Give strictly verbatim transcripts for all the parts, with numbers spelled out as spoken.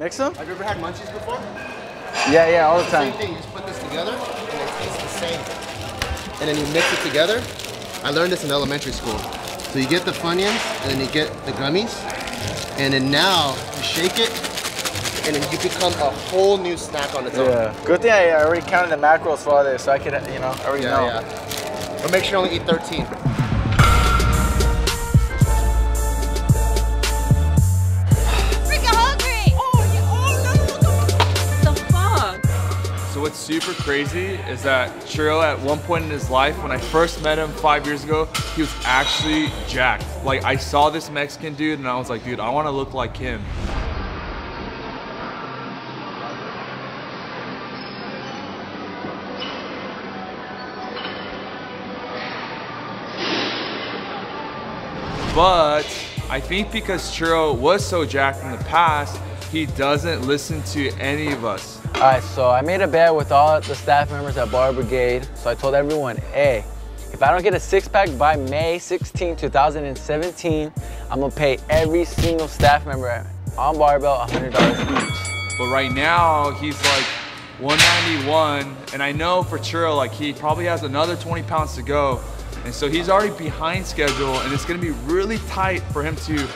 Mix them? Have you ever had munchies before? Yeah, yeah, all the time. Same thing, you just put this together and it tastes the same. And then you mix it together. I learned this in elementary school. So you get the Funyuns and then you get the gummies. And then now you shake it and then you become a whole new snack on its own. Yeah. Good thing I already counted the macros for this, so I could, you know, I already yeah, know. Yeah. But make sure you only eat thirteen. What's super crazy is that Churro, at one point in his life, when I first met him five years ago, he was actually jacked. Like, I saw this Mexican dude and I was like, dude, I want to look like him. But I think because Churro was so jacked in the past, he doesn't listen to any of us. All right, so I made a bet with all the staff members at Barbell Brigade. So I told everyone, hey, if I don't get a six pack by May sixteenth, two thousand seventeen, I'm gonna pay every single staff member on Barbell one hundred dollars each. But right now, he's like one ninety-one. And I know for Churro, like, he probably has another twenty pounds to go. And so he's already behind schedule, and it's gonna be really tight for him to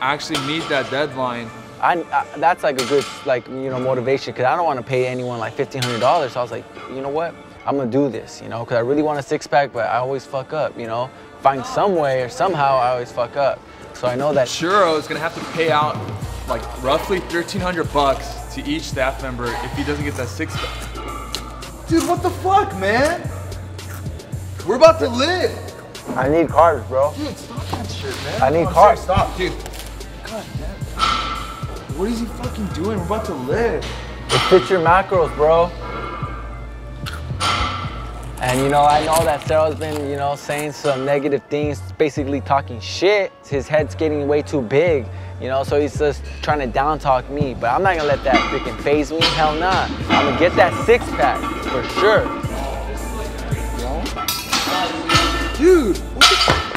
actually meet that deadline. I, I, that's like a good, like, you know, motivation, because I don't want to pay anyone like fifteen hundred dollars. So I was like, you know what? I'm going to do this, you know, because I really want a six pack, but I always fuck up, you know? Find some way or somehow I always fuck up. So I know that Churro is going to have to pay out like roughly thirteen hundred bucks to each staff member if he doesn't get that six pack. Dude, what the fuck, man? We're about to live. I need carbs, bro. Dude, stop that shit, man. I need oh, carbs. Stop, dude. God damn. What is he fucking doing? We're about to live. It fits your macros, bro. And you know, I know that Sarah's been, you know, saying some negative things, basically talking shit. His head's getting way too big, you know, so he's just trying to down talk me. But I'm not gonna let that freaking phase me. Hell nah. I'm gonna get that six pack for sure. Dude, what the fuck?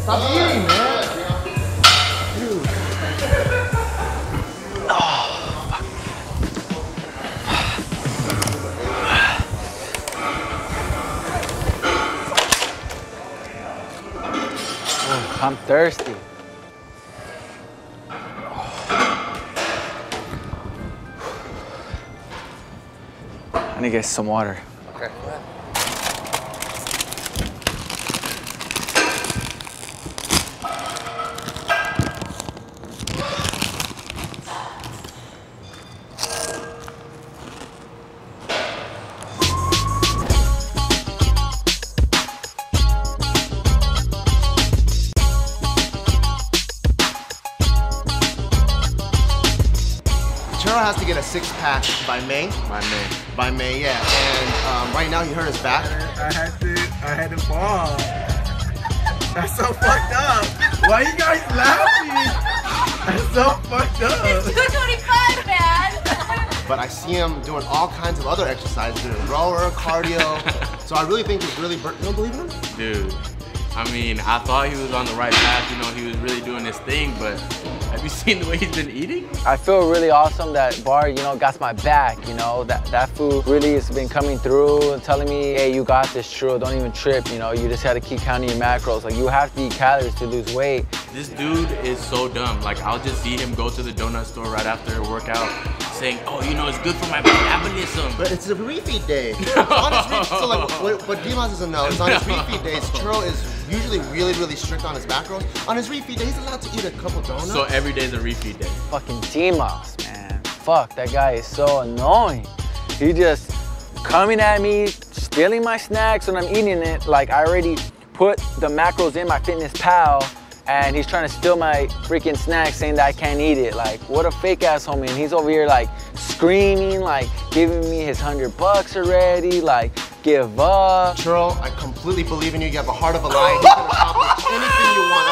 Stop eating, man. I'm thirsty. I need to get some water. Okay. Has to get a six pack by May. By May. By May, yeah. And um, right now he hurt his back. I had to, I had to fall. That's so fucked up. Why are you guys laughing? That's so fucked up. It's two twenty-five, man. But I see him doing all kinds of other exercises, doing rower, cardio. So I really think he's really burnt. You don't believe in him? Dude, I mean, I thought he was on the right path. You know, he was really doing his thing, but. Have you seen the way he's been eating? I feel really awesome that Bar, you know, got my back, you know. That that food really has been coming through and telling me, hey, you got this, Churro, don't even trip, you know. You just gotta keep counting your macros. Like, you have to eat calories to lose weight. This dude is so dumb. Like, I'll just see him go to the donut store right after a workout saying, oh, you know, it's good for my metabolism. But it's a refeed day. It's on his refeed, so like, what, what Dimas doesn't know is on his refeed days, Churro is usually really, really strict on his macros. On his refeed day, he's allowed to eat a couple donuts. So every day's a refeed day. Fucking Dimas, man. Fuck, that guy is so annoying. He just coming at me, stealing my snacks when I'm eating it. Like, I already put the macros in my Fitness Pal, and he's trying to steal my freaking snack, saying that I can't eat it. Like, what a fake ass homie. And he's over here like screaming, like giving me his hundred bucks already, like, give up. Churro, I completely believe in you. You have a heart of a lion. You can accomplish anything you want.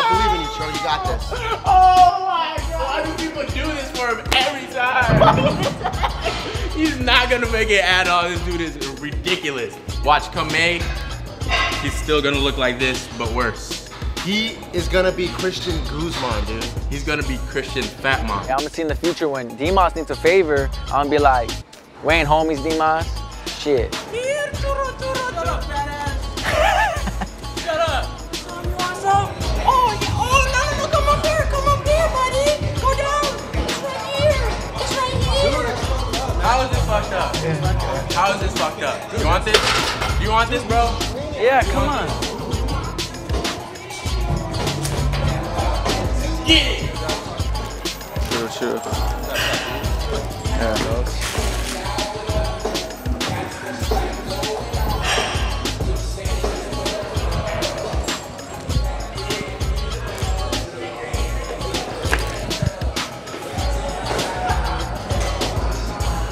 I believe in you, Churro. You got this. Oh my God. Why do people do this for him every time? He's not gonna make it at all. This dude is ridiculous. Watch, come May, he's still gonna look like this, but worse. He is gonna be Christian Guzman, dude. He's gonna be Christian Fatmon. Yeah, I'm gonna see in the future when D-Moss needs a favor, I'm gonna be like, we ain't homies, D-Moss. Shit. Here, churro, churro, shut up, badass. Shut up. You want some? Oh, yeah. Oh, no, no, no, come up here. Come up here, buddy. Go down. It's right here. It's right here. How is it fucked up? Yeah. How is this fucked up? You want this? You want this, bro? Yeah, come on. This? Get it! Sure, sure. Yeah, dog.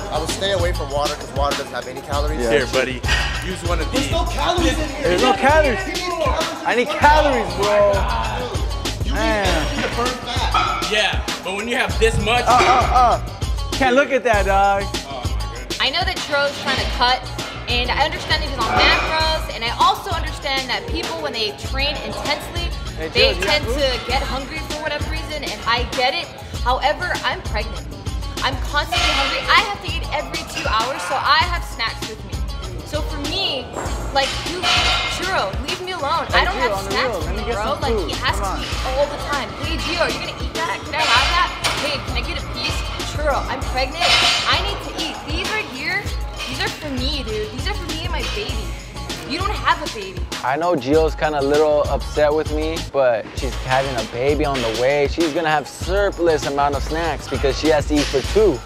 I will stay away from water because water doesn't have any calories. Yeah. Here, buddy. Use one of these. There's no calories in here. There's no calories. I need calories, bro. Man. Yeah, but when you have this much. Uh, uh, uh. Can't look at that, dog. Oh, my goodness. I know that Churro's trying to cut, and I understand that he's on macros, and I also understand that people, when they train intensely, hey, they Jill, tend to get hungry for whatever reason, and I get it. However, I'm pregnant. I'm constantly hungry. I have to eat every two hours, so I have snacks with me. So for me, like, you, Churro, leave me alone. Hey, I don't Geo, have snacks for me, bro. Like, he has Come to on. eat all the time. Hey, Geo, are you gonna eat that? Can I have that? Hey, can I get a piece? Churro, I'm pregnant. I need to eat. These right here, these are for me, dude. These are for me and my baby. You don't have a baby. I know Geo's kind of a little upset with me, but she's having a baby on the way. She's gonna have surplus amount of snacks because she has to eat for two.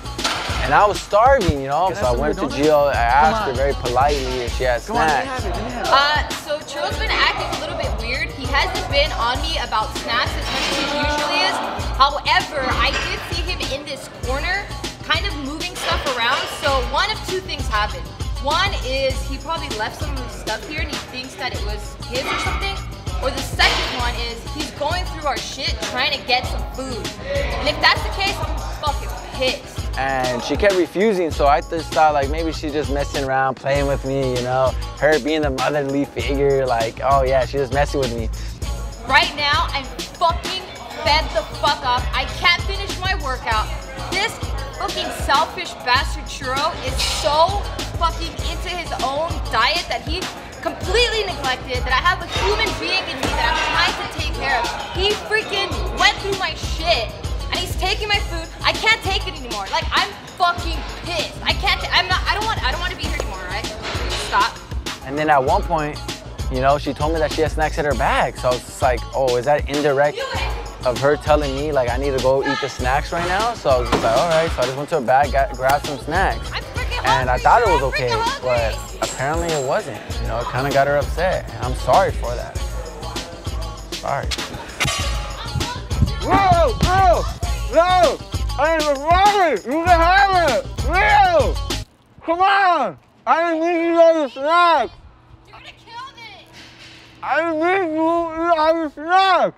And I was starving, you know, so I went to Geo, I asked her very politely if she had snacks. Uh, so Churro's been acting a little bit weird. He hasn't been on me about snacks as much as he usually is. However, I did see him in this corner, kind of moving stuff around. So one of two things happened. One is he probably left some of his stuff here and he thinks that it was his or something. Or the second one is he's going through our shit trying to get some food. And if that's the case, I'm fucking pissed. And she kept refusing, so I just thought like maybe she's just messing around, playing with me, you know? Her being the motherly figure, like, oh yeah, she's just messing with me. Right now, I'm fucking fed the fuck up. I can't finish my workout. This fucking selfish bastard Churro is so fucking into his own diet that he completely neglected, that I have a human being in me that I'm trying to take care of. He freaking went through my shit. And he's taking my food. I can't take it anymore. Like, I'm fucking pissed. I can't. I'm not. I don't want. I don't want to be here anymore. All right? Stop. And then at one point, you know, she told me that she had snacks in her bag. So I was just like, oh, is that indirect of her telling me like I need to go eat the snacks right now? So I was just like, all right. So I just went to her bag, got, grabbed some snacks. I'm freaking hungry. And I thought it was okay, but apparently it wasn't. You know, it kind of got her upset. And I'm sorry for that. Sorry. Whoa, whoa. No! I am sorry! You can have it! Real! Come on! I didn't need you all the snacks! You're gonna kill this! I didn't need you all the snacks!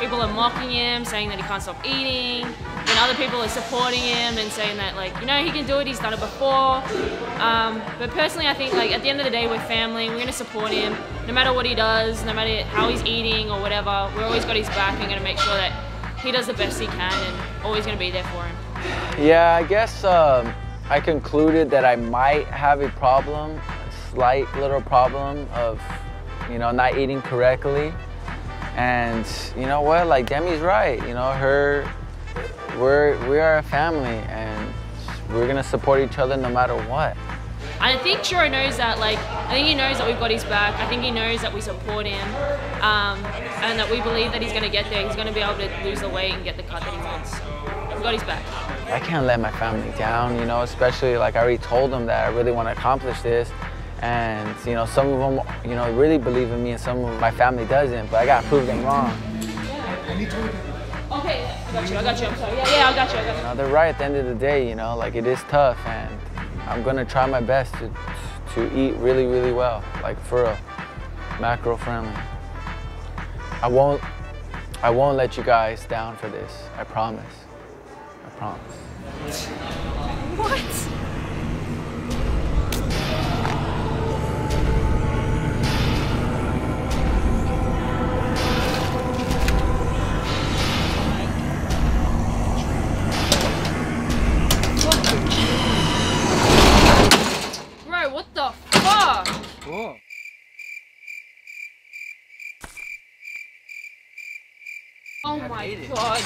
People are mocking him, saying that he can't stop eating, and other people are supporting him and saying that, like, you know, he can do it, he's done it before. Um, but personally, I think, like, at the end of the day, we're family, we're gonna support him, no matter what he does, no matter how he's eating or whatever, we're always got his back and gonna make sure that he does the best he can and always gonna be there for him. Yeah, I guess um, I concluded that I might have a problem, a slight little problem of, you know, not eating correctly. And you know what, like Demi's right, you know, her, we're, we are a family and we're gonna support each other no matter what. And I think Churro knows that, like, I think he knows that we've got his back. I think he knows that we support him um, and that we believe that he's gonna get there. He's gonna be able to lose the weight and get the cut that he wants. We've got his back. I can't let my family down, you know, especially like I already told them that I really wanna accomplish this. And, you know, some of them, you know, really believe in me and some of my family doesn't, but I got to prove them wrong. Yeah. okay, I got you, I got you, I'm sorry. Yeah, yeah, I got you, I got you. No, they're right at the end of the day, you know, like it is tough, and I'm gonna try my best to, to eat really, really well, like for real, macro friendly. I won't, I won't let you guys down for this, I promise, I promise. What? Oh my God.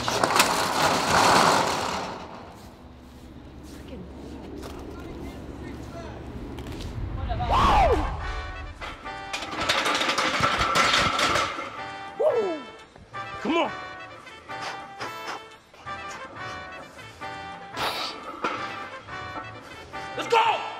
Come on. Let's go.